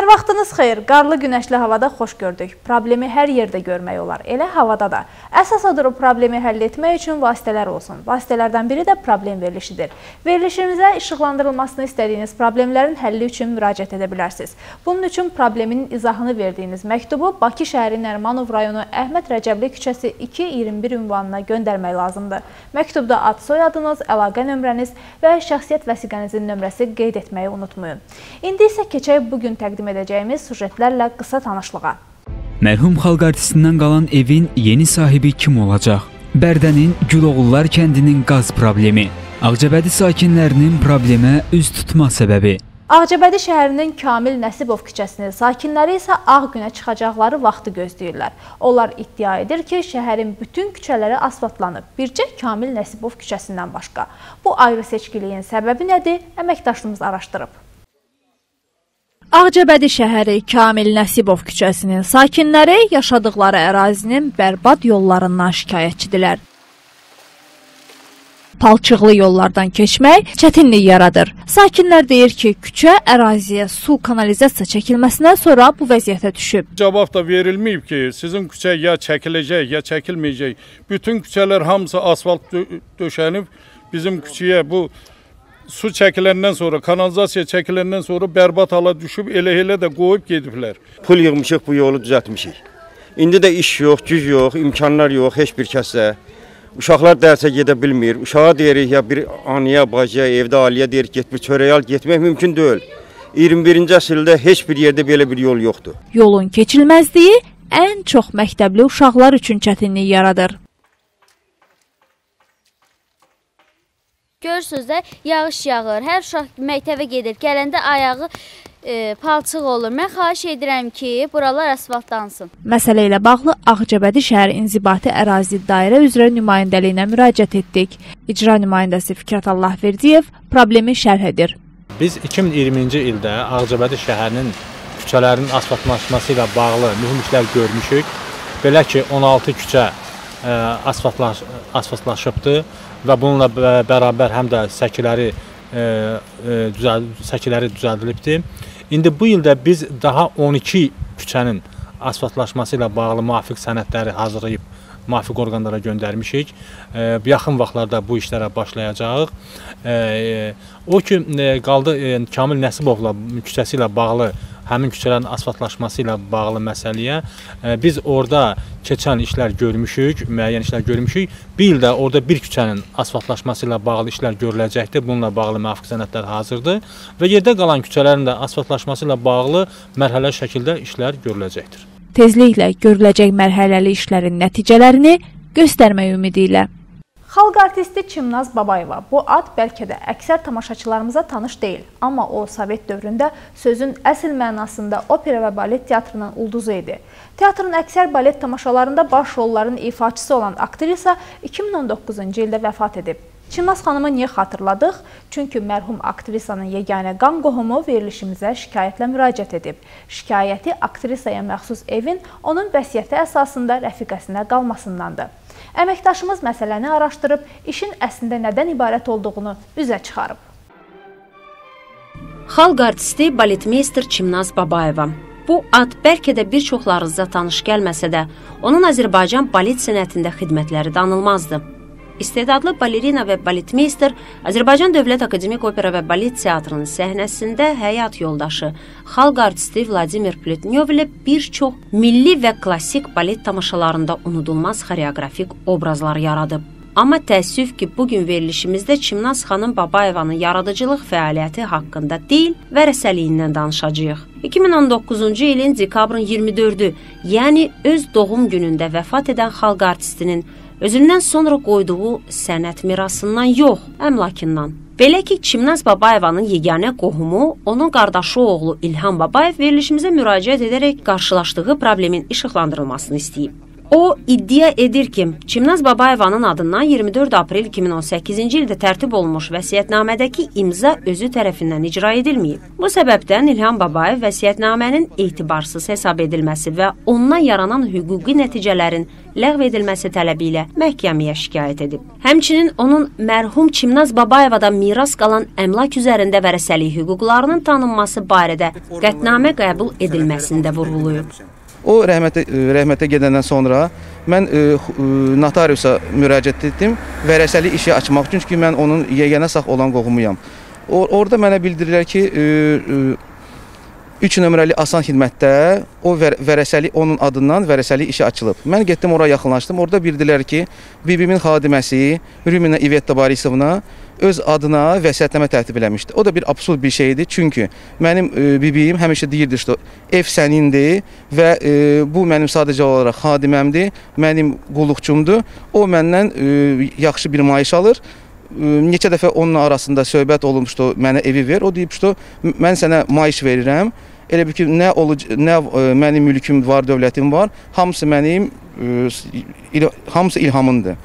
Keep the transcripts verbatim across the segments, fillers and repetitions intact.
Hər vaxtınız xeyir, qarlı günəşli havada xoş gördük. Problemi hər yerdə görmək olar, elə havada da. Əsas odur o problemi həll etmək üçün vasitələr olsun. Vasitələrdən biri də problem verilişidir. Verilişimizə işıqlandırılmasını istədiyiniz problemlərin həlli üçün müraciət edə bilərsiniz. Bunun üçün problemin izahını verdiyiniz məktubu Bakı şəhəri Nərimanov rayonu Əhməd Rəcəbli küçəsi iki iyirmi bir ünvanına göndərmək lazımdır. Məktubda ad soyadınız, əlaqə nömrəniz və şəxsiyyət vəsiqənizin nömrəsi qeyd etməyi unutmayın. İndi isə keçək bugün təqdim edəcəyimiz sujetlərlə qısa tanışlığa. Mərhum xalq artistindən qalan evin yeni sahibi kim olacaq? Bərdənin Güloğullar kəndinin qaz problemi. Ağcabədi sakinlərinin problemə üz tutma səbəbi. Ağcabədi şəhərinin Kamil Nəsibov küçəsinin sakinləri isə ağ günə çıxacaqları vaxtı gözləyirlər. Onlar iddia edir ki, şəhərin bütün küçələri asfaltlanıb, bircə Kamil Nəsibov küçəsindən başqa. Bu ayrı-seçkiliyin səbəbi nədir? Əməkdaşımız araşdırıb. Ağcabədi şəhəri Kamil Nəsibov küçəsinin sakinləri yaşadıqları ərazinin bərbad yollarından şikayətçidirlər. Palçıqlı yollardan keçmək çətinlik yaradır. Sakinlər deyir ki, küçə əraziyə su kanalizasiya çəkilməsindən sonra bu vəziyyətə düşüb. Cavab da verilməyib ki, sizin küçə ya çəkiləcək, ya çəkilməyəcək. Bütün küçələr hamısı asfalt döşənib, bizim küçəyə bu su çəkiləndən sonra, kanalizasiya çəkiləndən sonra bərbat hala düşüb, elə-elə də qoyub gediblər. Pul yığmışıq, bu yolu düzətmişik. İndi də iş yox, güc yox, imkanlar yox, heç bir kəsdə. Uşaqlar dərsə gedə bilmir. Uşağa deyirik, ya bir anıya, bacıya, evdə aliyə deyirik, get bir çörəyə al, getmək mümkün deyil. iyirmi birinci əsrdə heç bir yerdə belə bir yol yoxdur. Yolun keçilməzliyi ən çox məktəbli uşaqlar üçün çətinlik yaradır. Görürsünüz də, yağış yağır, hər uşaq məktəbə gedir, gələndə ayağı e, palçıq olur. Mən xahiş edirəm ki, buralar asfaltlansın. Məsələ ilə bağlı Ağcabədi şəhər inzibati ərazi dairə üzrə nümayəndəliyinə müraciət etdik. İcra nümayəndəsi Fikrat Allah Verdiyev problemi şərh edir. Biz iki min iyirminci ildə Ağcabədi şəhərinin küçələrinin asfaltlaşması ilə bağlı mühüm işlər görmüşük. Belə ki, on altı küçə e, asfaltlaş, asfaltlaşıbdır. Və bununla bərabər həm də səkiləri, e, düzəl, səkiləri düzəldilibdir. İndi bu ildə biz daha on iki küçənin asfaltlaşması ilə bağlı müvafiq sənədləri hazırlayıb, müvafiq orqanlara göndərmişik. E, yaxın vaxtlarda bu işlərə başlayacağıq. E, o ki, e, qaldı e, Kamil Nəsibovla küçəsi ilə bağlı, həmin küçələrin asfaltlaşması ilə bağlı məsələyə biz orada keçən işlər görmüşük, müəyyən işlər görmüşük. Bir ildə orada bir küçənin asfaltlaşması ilə bağlı işlər görüləcəkdir. Bununla bağlı müvafiq sənədlər hazırdır və yerdə qalan küçələrin də asfaltlaşması ilə bağlı mərhələli şəkildə işlər görüləcəkdir. Tezliklə görüləcək mərhələli işlərin nəticələrini göstərmək ümidi ilə. Xalq artisti Çimnaz Babayeva. Bu ad bəlkə də əksər tamaşaçılarımıza tanış deyil, amma o Sovet dövründə sözün əsl mənasında opera və balet teatrının ulduzu idi. Teatrın əksər balet tamaşalarında baş rolların ifaçısı olan aktrisa iki min on doqquzuncu ildə vəfat edib. Çimnaz xanımı niyə xatırladıq? Çünki mərhum aktrisanın yeganə qan qohumu verilişimizə şikayətlə müraciət edib. Şikayəti aktrisaya məxsus evin onun vəsiyyəti əsasında rəfiqəsinə qalmasındandır. Əməkdaşımız məsələni araşdırıb, işin əslində nədən ibarət olduğunu üzə çıxarıb. Xalq artisti baletmeister Çimnaz Babayeva. Bu ad bəlkə də bir çoxlarınıza tanış gəlməsə də, onun Azərbaycan balet sənətində xidmətləri danılmazdı. İstedadlı balerina və baletmeister Azərbaycan Dövlət Akademik Opera və Balet Teatrının səhnəsində həyat yoldaşı, xalq artisti Vladimir Pletnyov ilə bir çox milli və klassik balet tamaşalarında unudulmaz xoreografik obrazlar yaradıb. Amma təəssüf ki, bugün verilişimizdə Çimnaz xanım Babayevanın yaradıcılıq fəaliyyəti haqqında deyil, vərəsəliyindən danışacağıq. iki min on doqquzuncu ilin dekabrın iyirmi dördü, yəni öz doğum günündə vəfat edən xalq artistinin özündən sonra qoyduğu sənət mirasından yox, əmlakından. Belə ki, Çimnaz Babayevanın yeganə qohumu, onun qardaşı oğlu İlham Babaev verilişimizə müraciət edərək qarşılaşdığı problemin işıqlandırılmasını istəyib. O iddia edir ki, Çimnaz Babayevanın adından iyirmi dörd aprel iki min on səkkizinci ildə tərtib olunmuş vəsiyyətnamədəki imza özü tərəfindən icra edilməyib. Bu səbəbdən İlham Babaev vəsiyyətnamənin etibarsız hesab edilməsi və ondan yaranan hüquqi nəticələrin ləğv edilməsi tələbi ilə məhkəməyə şikayət edib. Həmçinin onun mərhum Çimnaz Babayevadan miras qalan əmlak üzərində vərəsəlik hüquqlarının tanınması barədə qətnamə qəbul edilməsini də vurğulayıb. O rəhmətə, rəhmətə gedəndən sonra mən e, notariusa müraciət etdim vərəsəli işi açmaq üçün ki mən onun yeganə sağ olan qohumuyam. O, orada mənə bildirirlər ki üç e, e, nömrəli asan xidmətdə o vər, vərəsəli onun adından vərəsəli işi açılıb. Mən getdim oraya yaxınlaşdım. Orada bildirirlər ki bibimin xadiməsi Rumina İveta Barisovna öz adına vəsiyyətnamə tərtib eləmişdi. O da bir absurd bir şeydi. Çünki mənim e, bibiyim həmişə deyirdi ki, ev sənindir və e, bu mənim sadəcə olaraq xadiməmdir, mənim qulluqçumdur. O məndən e, yaxşı bir maaş alır. E, neçə dəfə onun arasında söhbət olmuşdu, mənə evi ver. O deyib ki, mən sənə maaş verirəm. Elə bir ki, nə, nə e, mənim mülküm var, dövlətim var, hamısı mənim, e, il, hamısı ilhamındır.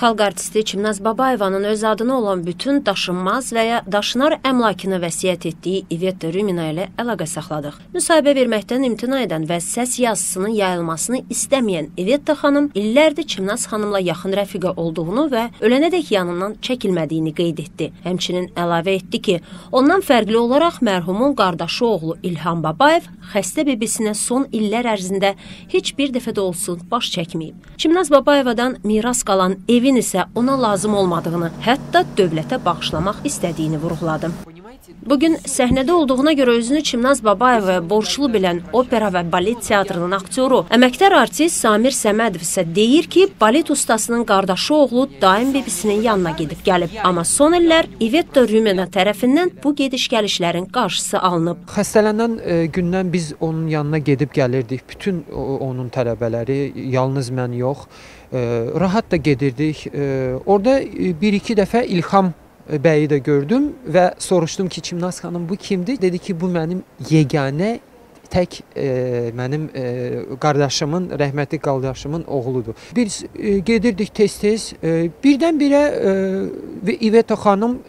Xalq artisti Çimnaz Babayevanın öz adına olan bütün daşınmaz və ya daşınar əmlakını vəsiyyət etdiyi İveta Rumina ilə əlaqə saxladıq. Müsahibə verməkdən imtina edən və səs yazısının yayılmasını istəməyən İveta xanım illərdir Çimnaz xanımla yaxın rəfiqə olduğunu və ölənədək yanından çəkilmədiyini qeyd etdi. Həmçinin əlavə etdi ki, ondan fərqli olaraq mərhumun qardaşı oğlu İlham Babaev xəstə bebisinə son illər ərzində heç bir dəfə də olsun baş çəkməyib. Çimnaz Babayevadan miras qalan ev Evin isə ona lazım olmadığını, hətta dövlətə bağışlamaq istədiyini vurğuladım. Bugün səhnədə olduğuna görə özünü Çimnaz Babayeva borçlu bilən opera və balet teatrının aktyoru, əməkdar artist Samir Samedev isə deyir ki, balet ustasının qardaşı oğlu daim bibisinin yanına gedib gəlib. Amma son illər İveta Rumina tərəfindən bu gediş-gəlişlərin qarşısı alınıb. Xəstələnən gündən biz onun yanına gedib gəlirdik. Bütün onun tələbələri, yalnız mən yox. Rahat da gedirdik. Orada bir-iki dəfə İlham bəyi də gördüm və soruşdum ki, Çimnaz xanım bu kimdir? Dedi ki, bu mənim yeganə, tək mənim qardaşımın, rəhmətli qardaşımın oğludur. Biz gedirdik tez-tez. Birdən-birə İveta xanım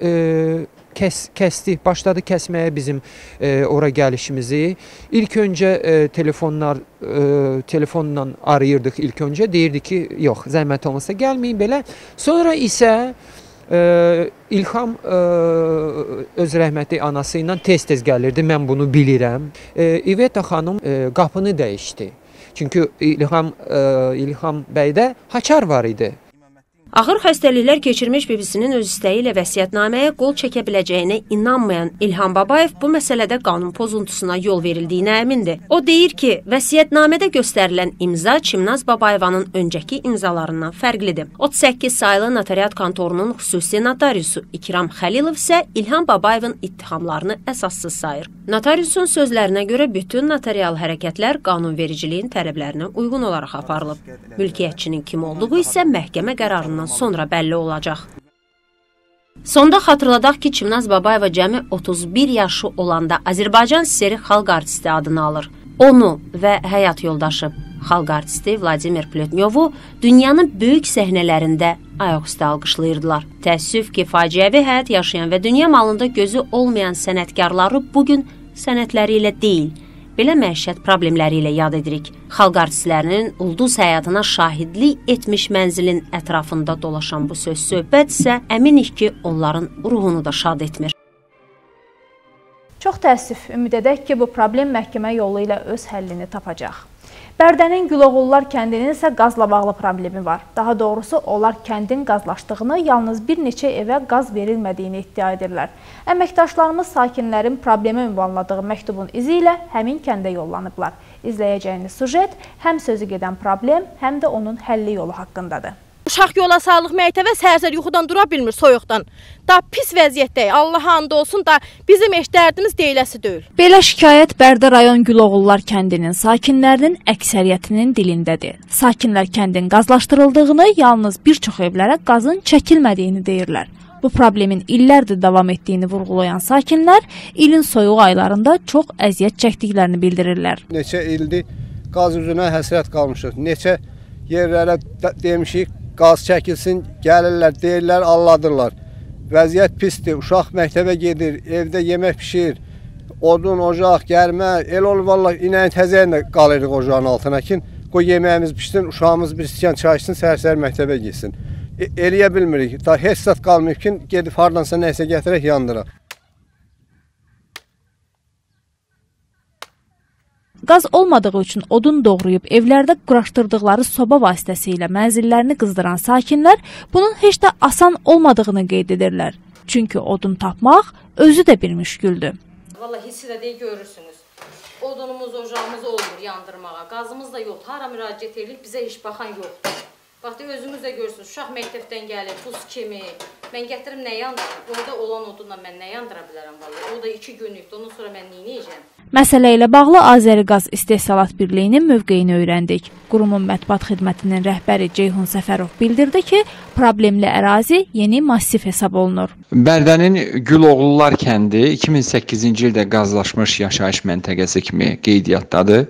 Kəs, kəsdi, başladı kəsməyə bizim e, ora gəlişimizi. İlk öncə e, telefonlar e, telefonla arayırdıq ilk öncə. Deyirdi ki, yox, zəhmət olmasa gəlməyin belə. Sonra isə e, İlham e, öz rəhmətli anası ilə tez-tez gəlirdi. Mən bunu bilirəm. E, İveta xanım e, qapını dəyişdi. Çünki İlham, e, İlham bəydə haçar var idi. Ağır xəstəliklər keçirmiş bibisinin öz istəyi ilə vəsiyyətnaməyə qol çəkə biləcəyinə inanmayan İlham Babaev bu məsələdə qanun pozuntusuna yol verildiyinə əmindir. O deyir ki, vəsiyyətnamədə göstərilən imza Çimnaz Babayevanın öncəki imzalarından fərqlidir. otuz səkkiz saylı notariat kontorunun xüsusi notariusu İkram Xəlilov isə İlham Babayevin ittihamlarını əsassız sayır. Notariusun sözlərinə görə bütün notarial hərəkətlər qanunvericiliyin tələblərinə uyğun olaraq aparılıb. Mülkiyyətçinin kim olduğu isə məhkəmə qərarından sonra bəlli olacaq. Sonda xatırladaq ki, Çimnaz Babayeva cəmi otuz bir yaşı olanda Azərbaycan Seri xalq artisti adını alır. Onu və həyat yoldaşı xalq artisti Vladimir Pletnyovu dünyanın böyük səhnələrində ayaqüstə alqışlayırdılar. Təəssüf ki, faciəvi həyat yaşayan və dünya malında gözü olmayan sənətkarları bugün sənətləri ilə deyil, belə məişət problemləri ilə yad edirik. Xalq artistlərinin ulduz həyatına şahidlik etmiş mənzilin ətrafında dolaşan bu söz söhbət isə əminik ki, onların ruhunu da şad etmir. Çox təəssüf, ümid edək ki, bu problem məhkəmə yolu ilə öz həllini tapacaq. Bərdənin Güloğullar kəndinin isə qazla bağlı problemi var. Daha doğrusu, onlar kəndin qazlaşdığını, yalnız bir neçə evə qaz verilmədiyini iddia edirlər. Əməkdaşlarımız sakinlərin problemi ünvanladığı məktubun izi ilə həmin kəndə yollanıblar. İzləyəcəyiniz sujet həm sözü gedən problem, həm də onun həlli yolu haqqındadır. Uşaq yola sağlıq məktəbə sərsər yuxudan dura bilmir soyuqdan. Da pis vəziyyətdəyik. Allah and olsun da bizim heç dərdimiz deyiləsi deyil. Belə şikayət Bərdarayan Güloğullar kəndinin sakinlərinin əksəriyyətinin dilindədir. Sakinlər kəndin qazlaşdırıldığını, yalnız bir çox evlərə qazın çəkilmədiyini deyirlər. Bu problemin illərdir davam etdiyini vurğulayan sakinlər ilin soyuq aylarında çox əziyyət çəkdiklərini bildirirlər. Neçə ildir qaz üzünə həsrət qalmışıq. Neçə yerlərə demişik, qaz çəkilsin, gəlirlər, deyirlər, alladırlar. Vəziyyət pisdir, uşaq məktəbə gedir, evdə yemək pişir, odun, ocaq, gərmə, el olur, valla inəyin təzəyində qalırıq ocağın altına ki, qoy yeməyimiz pişsin, uşağımız bir sikan çayışsın, səhər-səhər məktəbə gitsin. E, eləyə bilmirik, da heç zat qalmayıb ki, gedib hardansa nəysə gətirək, yandıraq. Qaz olmadığı üçün odun doğrayıb evlərdə quraşdırdıqları soba vasitəsilə mənzillərini qızdıran sakinlər bunun heç də asan olmadığını qeyd edirlər. Çünki odun tapmaq özü də bir müşküldür. Vallahi hissi də deyə görürsünüz. Odunumuz, ocağımız olmur yandırmağa. Qazımız da yoxdur. Hara müraciət edirik, bizə heç baxan yoxdur. Baxdı, özünüz də görürsünüz. Uşaq məktəbdən gəlir, buz kimi. Mən gətirim nə yandırıb? Orada olan odunla mən nə yandıra bilərəm vallahi? O da iki günlükdür. Ondan sonra mən nə edəcəm? Məsələ ilə bağlı Azəriqaz İstehsalat Birliyinin mövqeyini öyrəndik. Qurumun mətbuat xidmətinin rəhbəri Ceyhun Səfərov bildirdi ki, problemli ərazi yeni massif hesab olunur. Bərdənin Güloğullar kəndi iki min səkkizinci ildə qazlaşmış yaşayış məntəqəsi kimi qeydiyyatdadır.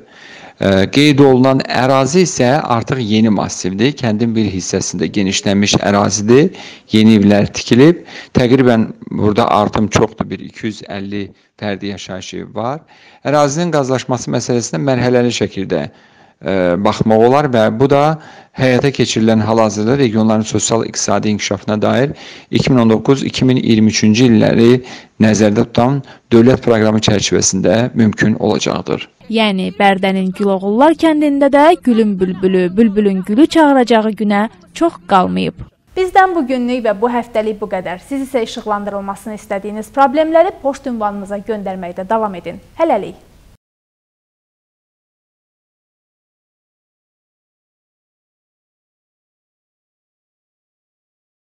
Qeyd olunan ərazi isə artıq yeni massivdir. Kəndin bir hissəsində genişlənmiş ərazidir. Yeni evlər tikilib. Təqribən burada artım çoxdur, bir iki yüz əlli fərdi yaşayışı var. Ərazinin qazlaşması məsələsinə mərhələli şəkildə baxmaq olar və bu da həyata keçirilən hal-hazırda regionların sosial-iqtisadi inkişafına dair iki min on doqquz iki min iyirmi üçüncü illəri nəzərdə tutan dövlət proqramı çərçivəsində mümkün olacaqdır. Yəni, Bərdənin Güloğullar kəndində də gülün bülbülü, bülbülün gülü çağıracağı günə çox qalmayıb. Bizdən bugünlük və bu həftəlik bu qədər. Siz isə işıqlandırılmasını istədiyiniz problemləri poçt ünvanımıza göndərməkdə davam edin. Hələlik!